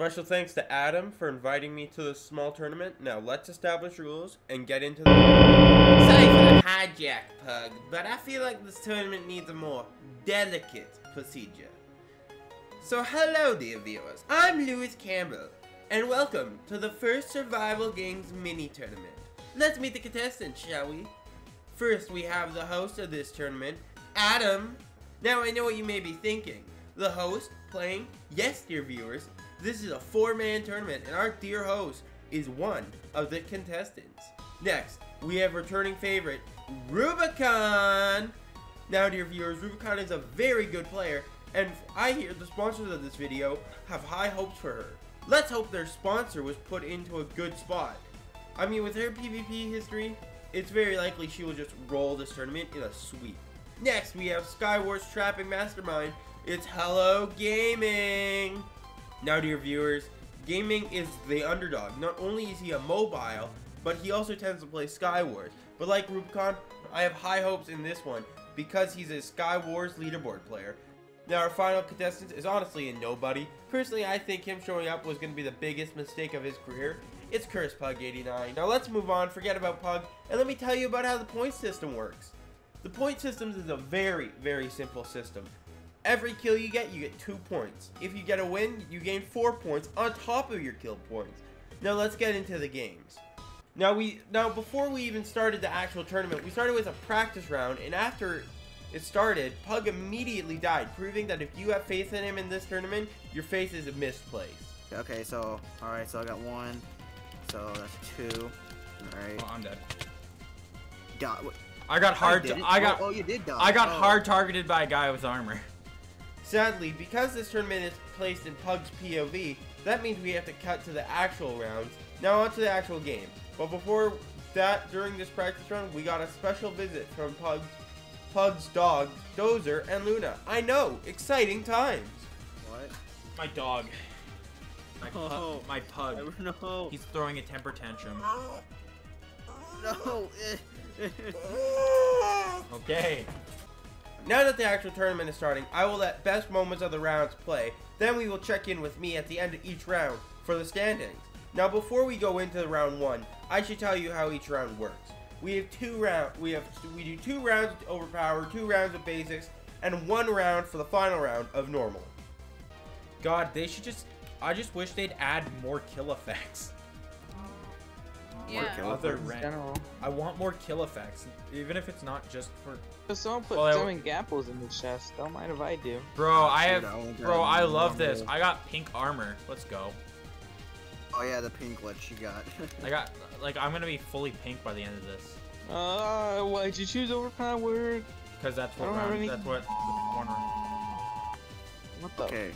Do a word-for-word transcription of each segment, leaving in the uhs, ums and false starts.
Special thanks to Adam for inviting me to this small tournament. Now let's establish rules and get into the... Sorry for the hijack, Pug, but I feel like this tournament needs a more delicate procedure. So hello, dear viewers. I'm Lewis Campbell, and welcome to the first Survival Games mini tournament. Let's meet the contestants, shall we? First, we have the host of this tournament, Adam. Now I know what you may be thinking. The host playing? Yes, dear viewers, this is a four-man tournament, and our dear host is one of the contestants. Next, we have returning favorite, Rubicon. Now, dear viewers, Rubicon is a very good player, and I hear the sponsors of this video have high hopes for her. Let's hope their sponsor was put into a good spot. I mean, with her PvP history, it's very likely she will just roll this tournament in a sweep. Next, we have Skywars Trapping Mastermind. It's Hello Gaming. Now, dear viewers, Gaming is the underdog. Not only is he a mobile, but he also tends to play Skywars. But like Rubicon, I have high hopes in this one because he's a Skywars leaderboard player. Now, our final contestant is honestly a nobody. Personally, I think him showing up was going to be the biggest mistake of his career. It's Cursedpug eighty-nine. Now, let's move on, forget about Pug, and let me tell you about how the point system works. The point system is a very, very simple system. Every kill you get, you get two points. If you get a win, you gain four points on top of your kill points. Now let's get into the games. Now we, now before we even started the actual tournament, we started with a practice round, and after it started, Pug immediately died, proving that if you have faith in him in this tournament, your faith is misplaced. Okay, so, alright, so I got one, so that's two, alright. Oh, I'm dead. Die. I got hard, I, I got, oh, oh, you did die. I got oh. hard targeted by a guy with armor. Sadly, because this tournament is placed in Pug's P O V, that means we have to cut to the actual rounds. Now on to the actual game. But before that, during this practice round, we got a special visit from Pug's, Pug's dogs, Dozer and Luna. I know, exciting times. What? My dog. My, oh, pu my Pug. No. He's throwing a temper tantrum. No. Okay. Now that the actual tournament is starting, I will let best moments of the rounds play, then we will check in with me at the end of each round for the standings. Now before we go into round one, I should tell you how each round works. We have two round, we have, we do two rounds of overpower, two rounds of basics, and one round for the final round of normal. God, they should just, I just wish they'd add more kill effects. Yeah. Kill effects. I want more kill effects, even if it's not just for. So someone put well, doing gapples in the chest. Don't mind if I do. Bro, I have. Dude, I bro, I love armor. This. I got pink armor. Let's go. Oh yeah, the pink glitch you got. I got. Like, I'm gonna be fully pink by the end of this. Uh, why'd you choose overpowered? Because that's what. Round, any... That's what. Corner. What the? Okay.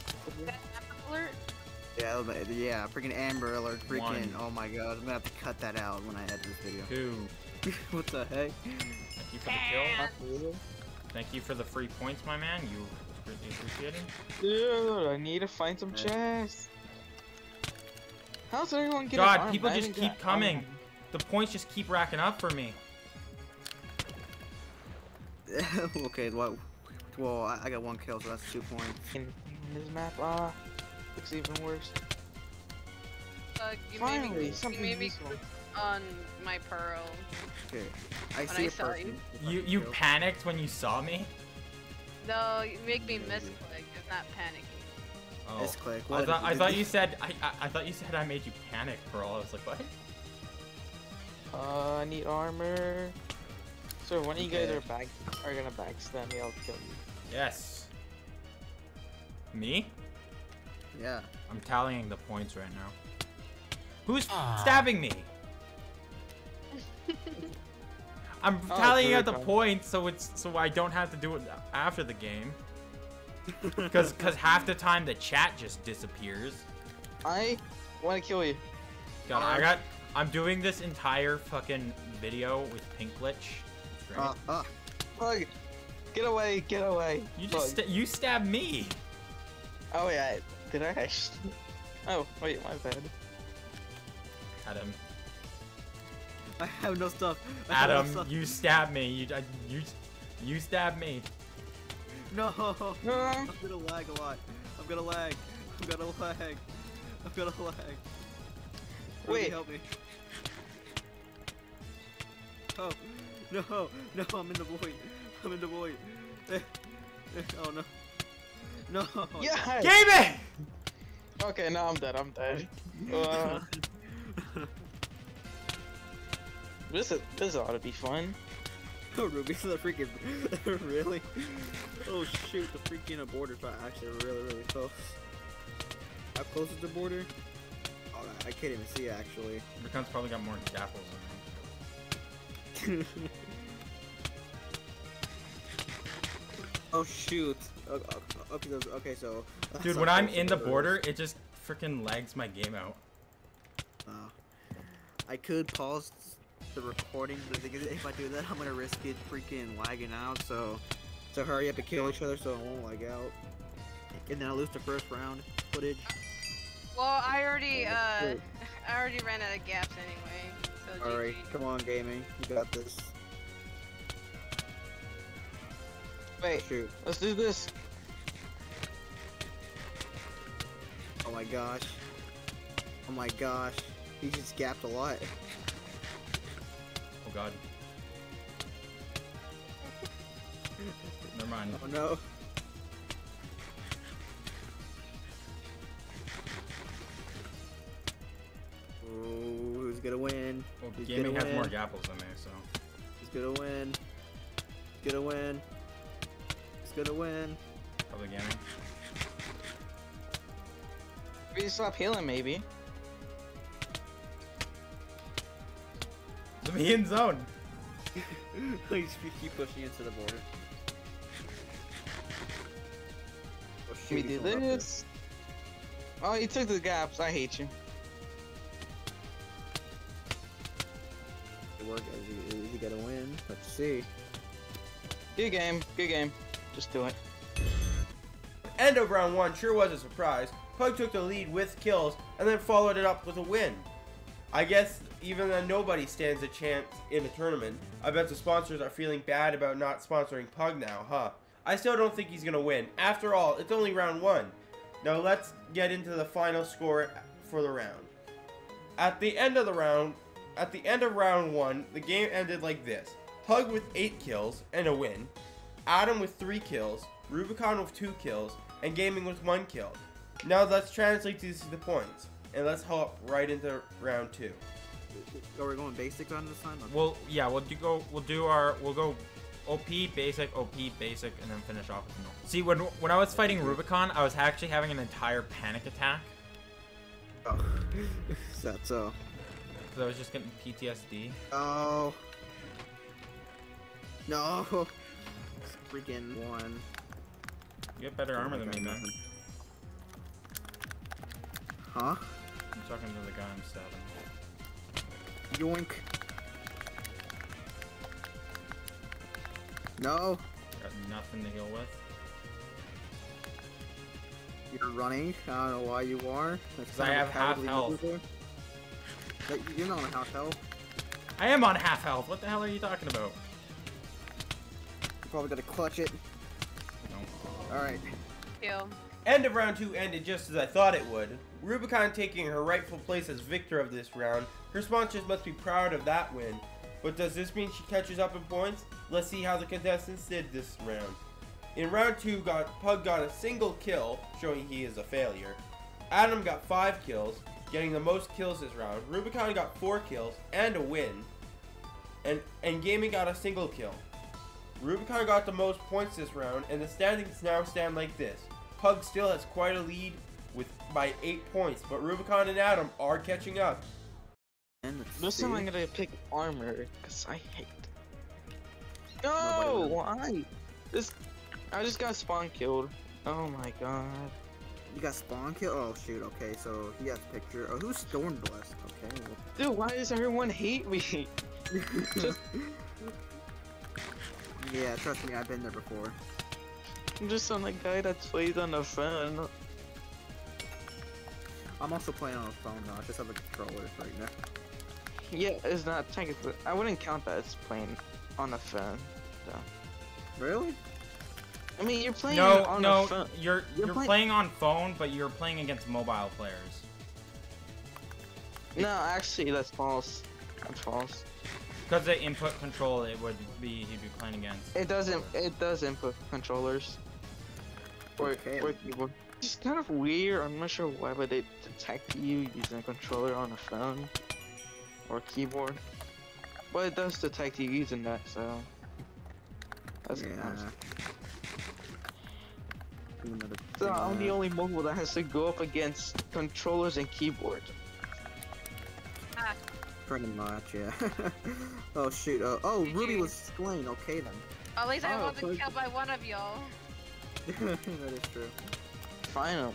Alert. Yeah, yeah, freaking Amber Alert, freaking, One. oh my god, I'm gonna have to cut that out when I edit this video. Two. What the heck? Thank you for the kill. Thank you for the free points, my man, you greatly appreciate it. Dude, I need to find some chests. How's everyone getting God, people I just keep coming. Arm. The points just keep racking up for me. Okay, well, well, I got one kill, so that's two points. In this map, ah. Uh... Looks even worse. Uh, you Finally, made me, something you made me on my pearl. Okay, I see I a person. You, you, you panicked when you saw me? No, you make me misclick. It's not panicking. Oh. Misclick. What I thought, you I thought you said. I, I I thought you said I made you panic, pearl. I was like, what? Uh, I need armor. So one of you guys are back are gonna backstab me. I'll kill you. Yes. Me? Yeah. I'm tallying the points right now. Who's Aww. stabbing me? I'm oh, tallying out the points so it's so I don't have to do it after the game. Because because half the time the chat just disappears. I want to kill you. God, uh, I got. I'm doing this entire fucking video with pink glitch. Uh, uh, Pug, get away! Get away! You just sta you stabbed me. Oh yeah. Did I actually? Oh, wait, my bad. Adam. I have no stuff. I Adam, no stuff. you stabbed me. You, I, you, you stabbed me. No. I'm gonna lag a lot. I'm gonna lag. I'm gonna lag. I've got a lag. Wait, help me. Oh, no, no, I'm in the void. I'm in the void. Oh, no. No. Yeah. Game it! Okay, now I'm dead. I'm dead. Uh, this, is, this ought to be fun. Oh, Ruby, the freaking. Really? Oh, shoot. The freaking uh, border spot actually really, really close. How close is the border? Oh, I can't even see it, actually. Rubicon's probably got more gapples in it. Oh shoot. Okay, okay, so. Dude, when I'm in the border, it just freaking lags my game out. Uh, I could pause the recording, but if I do that, I'm gonna risk it freaking lagging out. So, so hurry up and kill each other so it won't lag out. And then I lose the first round footage. Well, I already, uh, I already ran out of gaps anyway. So alright, come on gaming, you got this. Wait, shoot. Let's do this! Oh my gosh. Oh my gosh. He just gapped a lot. Oh god. Never mind. Oh no. Gonna win. Well, he's gaming gonna has win. More gapples than me, so. He's gonna win. He's gonna win. He's gonna win. Probably gaming. If you stop healing, maybe. Let me in zone. Please keep pushing into the border. Oh, shoot, we did this. Oh, you took the gaps. I hate you. Work as you, as you gotta win. Let's see. Good game. Good game. Just do it. End of round one sure was a surprise. Pug took the lead with kills and then followed it up with a win. I guess even though nobody stands a chance in the tournament, I bet the sponsors are feeling bad about not sponsoring Pug now, huh? I still don't think he's gonna win. After all, it's only round one. Now let's get into the final score for the round. At the end of the round, At the end of round one, the game ended like this. Pug with eight kills and a win, Adam with three kills, Rubicon with two kills, and Gaming with one kill. Now let's translate these to the points, and let's hop right into round two. Are we going basic on this time? Well, yeah, we'll do go. We'll do our. We'll go O P basic, O P basic, and then finish off with normal. See, when when I was fighting Rubicon, I was actually having an entire panic attack. Oh, that's uh. I was just getting P T S D. Oh. No. It's freaking one. You have better armor than me, man. Huh? I'm talking to the guy I'm stabbing. Yoink. No. Got nothing to heal with. You're running. I don't know why you are. Because I have half health. Before. You're not on half health. I am on half health. What the hell are you talking about? You probably gotta clutch it. No. Alright. End of round two ended just as I thought it would. Rubicon taking her rightful place as victor of this round. Her sponsors must be proud of that win. But does this mean she catches up in points? Let's see how the contestants did this round. In round two, got, Pug got a single kill, showing he is a failure. Adam got five kills, getting the most kills this round. Rubicon got four kills and a win, and and Gaming got a single kill. Rubicon got the most points this round, and the standings now stand like this. Pug still has quite a lead with by eight points, but Rubicon and Adam are catching up. And this time I'm gonna pick armor because I hate. No, why? This I just got spawn killed. Oh my god. You got spawn kill? Oh shoot, okay, so he has a picture. Oh, who's Stormbliss? Okay. Well. Dude, why does everyone hate me? Just... Yeah, trust me, I've been there before. I'm just on a guy that plays on the phone. I'm also playing on a phone now, I just have a controller right now. Yeah, it's not technically. I wouldn't count that as playing on the phone, though. Really? I mean, you're playing no, on no, phone. No, you're, you're, you're play playing on phone, but you're playing against mobile players. No, actually, that's false. That's false. Because the input control, it would be he'd be playing against. It doesn't. It does input controllers. Or keyboard. It's kind of weird. I'm not sure why, but they detect you using a controller on a phone or keyboard. But it does detect you using that, so that's yeah. kind of... So I'm the only mobile that has to go up against controllers and keyboard. Ah. Pretty much, yeah. Oh shoot! Uh, oh, Did Ruby you... was slain. Okay then. At least I oh, wasn't so... killed by one of y'all. That is true. Finally.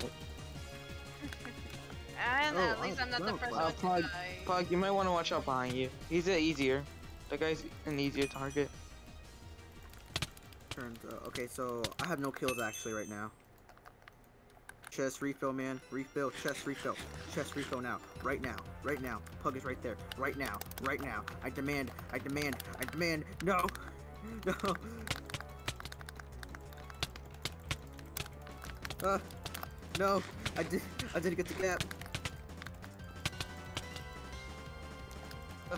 And oh, at least I, I'm not no, the first uh, one to Pog, die. Pog, you might want to watch out behind you. He's uh, easier. The guy's an easier target. Turns out. Okay, so I have no kills actually right now. Chest refill, man. Refill. Chest refill. Chest refill now. Right now. Right now. Pug is right there. Right now. Right now. I demand. I demand. I demand. No. No. Uh. No. I did. I didn't get the gap. Uh. Oh,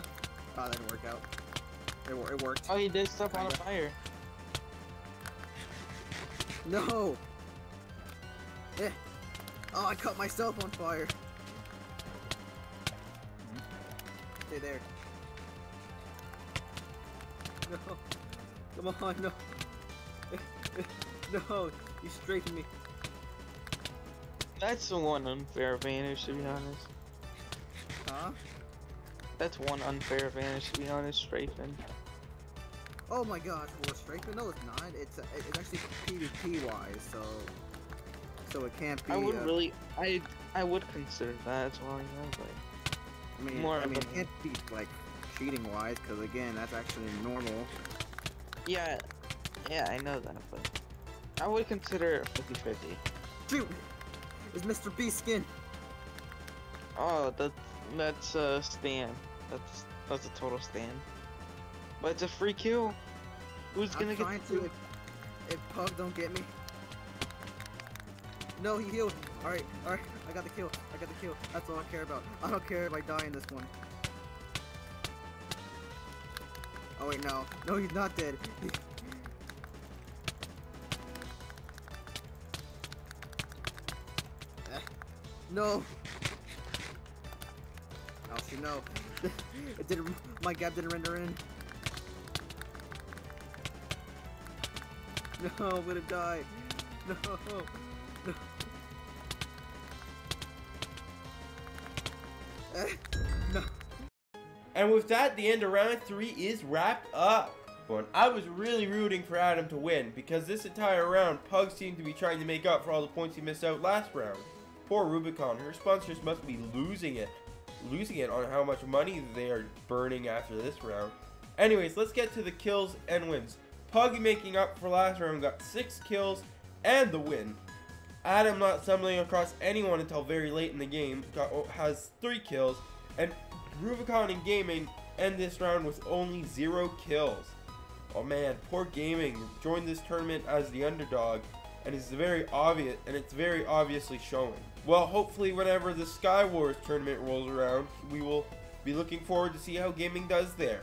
that didn't work out. It, it worked. Oh, he did stuff on a fire. No. Eh. Oh, I caught myself on fire. Stay there. No. Come on, no. No, you strafed me. That's one unfair advantage, to be honest. Huh? That's one unfair advantage, to be honest, strafing. Oh my gosh, well, strafing? No, it's not. It's, uh, it's actually PvP-wise, so... So it can't be. I would uh, really, I, I would consider that as well. You know, but I mean, more I mean, it can't be like cheating-wise, because again, that's actually normal. Yeah, yeah, I know that, but I would consider fifty fifty. Shoot! It's Mister Beast skin. Oh, that, that's a stan. That's that's a total stan. But it's a free kill. Who's I'm gonna get to? If, if Pug don't get me. No, he healed. Alright, alright, I got the kill. I got the kill. That's all I care about. I don't care if I die in this one. Oh wait, no. No, he's not dead. No. Oh shoot, no. It didn't. My gap didn't render in. No, I'm gonna die. No. No. No. And with that, the end of round three is wrapped up. But I was really rooting for Adam to win because this entire round, Pug seemed to be trying to make up for all the points he missed out last round. Poor Rubicon, her sponsors must be losing it, losing it on how much money they are burning after this round. Anyways, let's get to the kills and wins. Pug making up for last round got six kills and the win. Adam not stumbling across anyone until very late in the game got, has three kills, and Rubicon and Gaming end this round with only zero kills. Oh man, poor Gaming joined this tournament as the underdog, and it's very obvious, and it's very obviously showing. Well, hopefully, whenever the Sky Wars tournament rolls around, we will be looking forward to see how Gaming does there.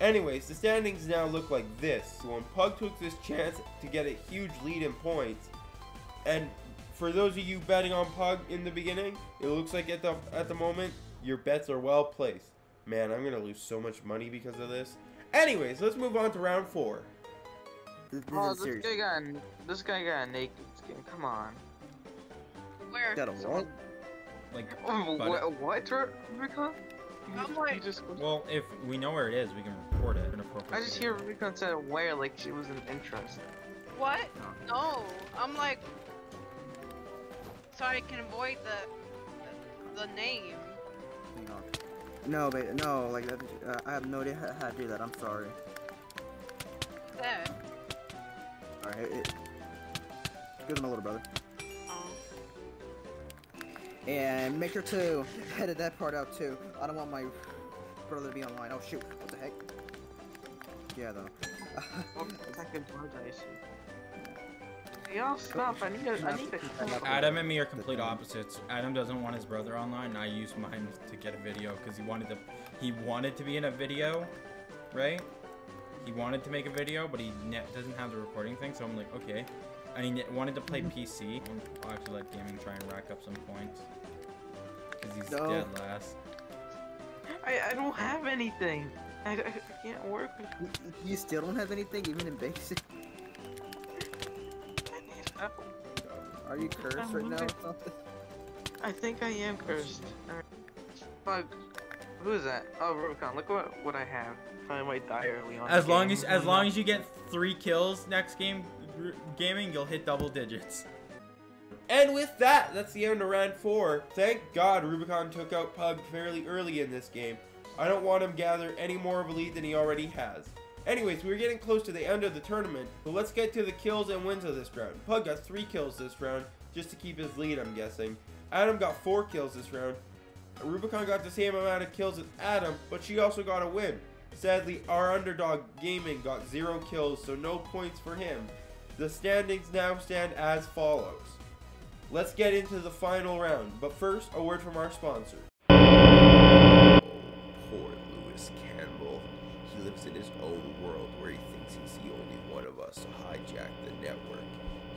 Anyways, the standings now look like this. So when Pug took this chance to get a huge lead in points, and for those of you betting on Pug in the beginning, it looks like at the at the moment, your bets are well placed. Man, I'm gonna lose so much money because of this. Anyways, let's move on to round four. This, this, oh, this guy got this guy got a naked skin. Come on. Where? Got a what? Like oh, wh what? Rubicon? Oh, just... Well, if we know where it is, we can report it. I just hear Rubicon said where, like she was an interest. What? No, I'm like. So I can avoid the the, the name. No, but no, like that, uh, I have no idea how to do that. I'm sorry. There. All right, it, give him a little brother. Oh. And make sure to edit that part out too. I don't want my brother to be online. Oh shoot! What the heck? Yeah, though. Second paradise. y'all stuff. I need to, I need to. Adam and me are complete opposites. Adam doesn't want his brother online, and I used mine to get a video because he wanted to. He wanted to be in a video, right? He wanted to make a video, but he net doesn't have the recording thing. So I'm like, okay. And he wanted to play P C. I'll actually let Gaming try and rack up some points because he's no. dead last. I I don't have anything. I, I can't work. You still don't have anything, even in basic. I need Apple. Are you cursed right now? I think I am cursed. Alright. Who is that? Oh, Rubicon. Look what what I have. I might die early on. As long as as long as you get three kills next game, Gaming, you'll hit double digits. And with that, that's the end of round four. Thank God Rubicon took out Pug fairly early in this game. I don't want him to gather any more of a lead than he already has. Anyways, we're getting close to the end of the tournament, but let's get to the kills and wins of this round. Pug got three kills this round, just to keep his lead, I'm guessing. Adam got four kills this round. Rubicon got the same amount of kills as Adam, but she also got a win. Sadly, our underdog, Gaming, got zero kills, so no points for him. The standings now stand as follows. Let's get into the final round, but first, a word from our sponsor. Poor Lewis Campbell. He lives in his own world where he thinks he's the only one of us to hijack the network.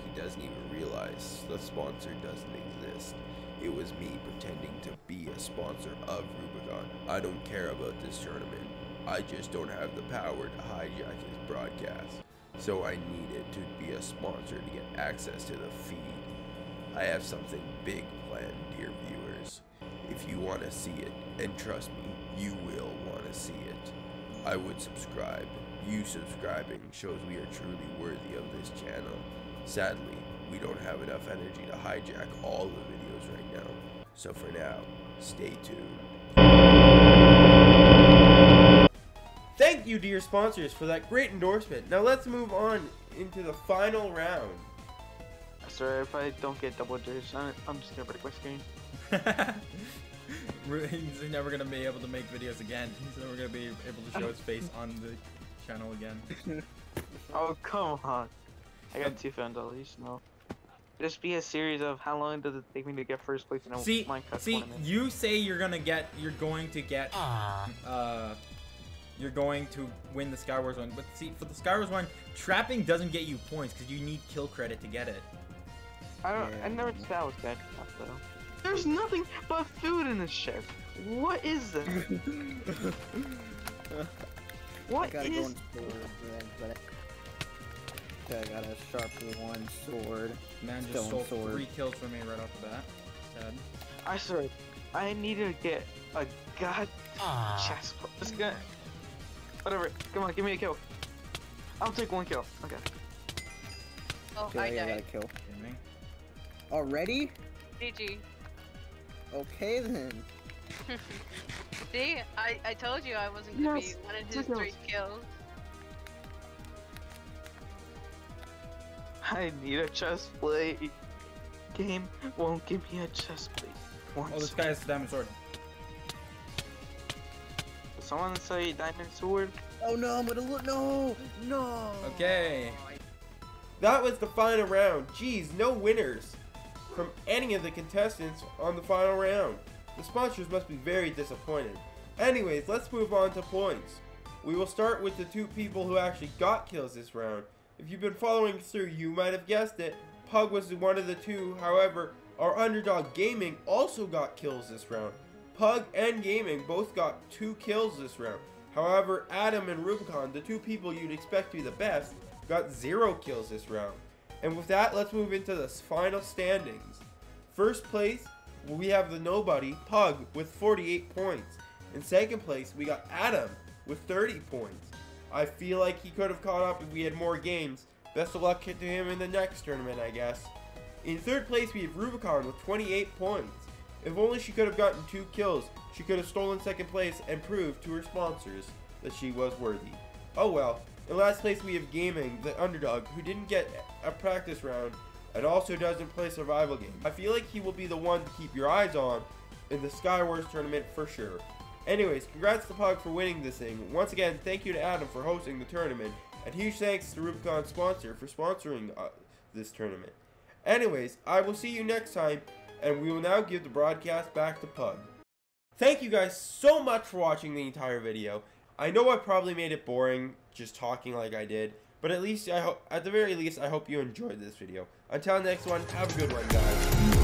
He doesn't even realize the sponsor doesn't exist. It was me pretending to be a sponsor of Rubicon. I don't care about this tournament. I just don't have the power to hijack his broadcast. So I needed to be a sponsor to get access to the feed. I have something big planned, dear viewers. If you want to see it, and trust me, you will want to see it, I would subscribe. You subscribing shows we are truly worthy of this channel. Sadly, we don't have enough energy to hijack all the videos right now. So for now, stay tuned. Thank you, dear sponsors, for that great endorsement. Now let's move on into the final round. Sorry, if I don't get double digits on it, I'm just gonna break my screen. He's never gonna be able to make videos again. He's never gonna be able to show his face on the channel again. Oh, come on. I got two phones at least, no. Just be a series of how long does it take me to get first place in a see, Minecraft see, tournament. See, you say you're gonna get, you're going to get, Aww. uh, you're going to win the Skywars one. But see, for the Skywars one, trapping doesn't get you points because you need kill credit to get it. I don't, yeah. I never said that was bad enough, though. There's nothing but food in this ship. What is this? What I is... Sword, man, but I... I got a sharp one sword. Man just stole three kills from me right off the bat. Sad. I swear, I need to get a god chest. Let's get... Whatever, come on, give me a kill. I'll take one kill, okay. Oh, I died. I got a kill. Already? G G. Okay then. See, I, I told you I wasn't gonna yes. be one of his three kills. I need a chest plate. Game won't give me a chest plate. Once. Oh, this guy has a diamond sword. Did someone say diamond sword? Oh no, I'm gonna look. No, no. Okay. That was the final round. Geez, no winners from any of the contestants on the final round. The sponsors must be very disappointed. Anyways, let's move on to points. We will start with the two people who actually got kills this round. If you've been following through, you might have guessed it. Pug was one of the two. However, our underdog Gaming also got kills this round. Pug and Gaming both got two kills this round. However, Adam and Rubicon, the two people you'd expect to be the best, got zero kills this round. And with that, let's move into the final standings. First place, we have the nobody, Pug, with forty-eight points. In second place, we got Adam with thirty points. I feel like he could have caught up if we had more games. Best of luck to him in the next tournament, I guess. In third place, we have Rubicon with twenty-eight points. If only she could have gotten two kills, she could have stolen second place and proved to her sponsors that she was worthy. Oh well. In last place, we have Gaming, the underdog, who didn't get a practice round and also doesn't play survival games. I feel like he will be the one to keep your eyes on in the Skywars tournament for sure. Anyways, congrats to Pug for winning this thing. Once again, thank you to Adam for hosting the tournament, and huge thanks to Rubicon Sponsor for sponsoring this tournament. Anyways, I will see you next time, and we will now give the broadcast back to Pug. Thank you guys so much for watching the entire video. I know I probably made it boring just talking like I did, but at least I hope, at the very least, I hope you enjoyed this video. Until next one, have a good one, guys.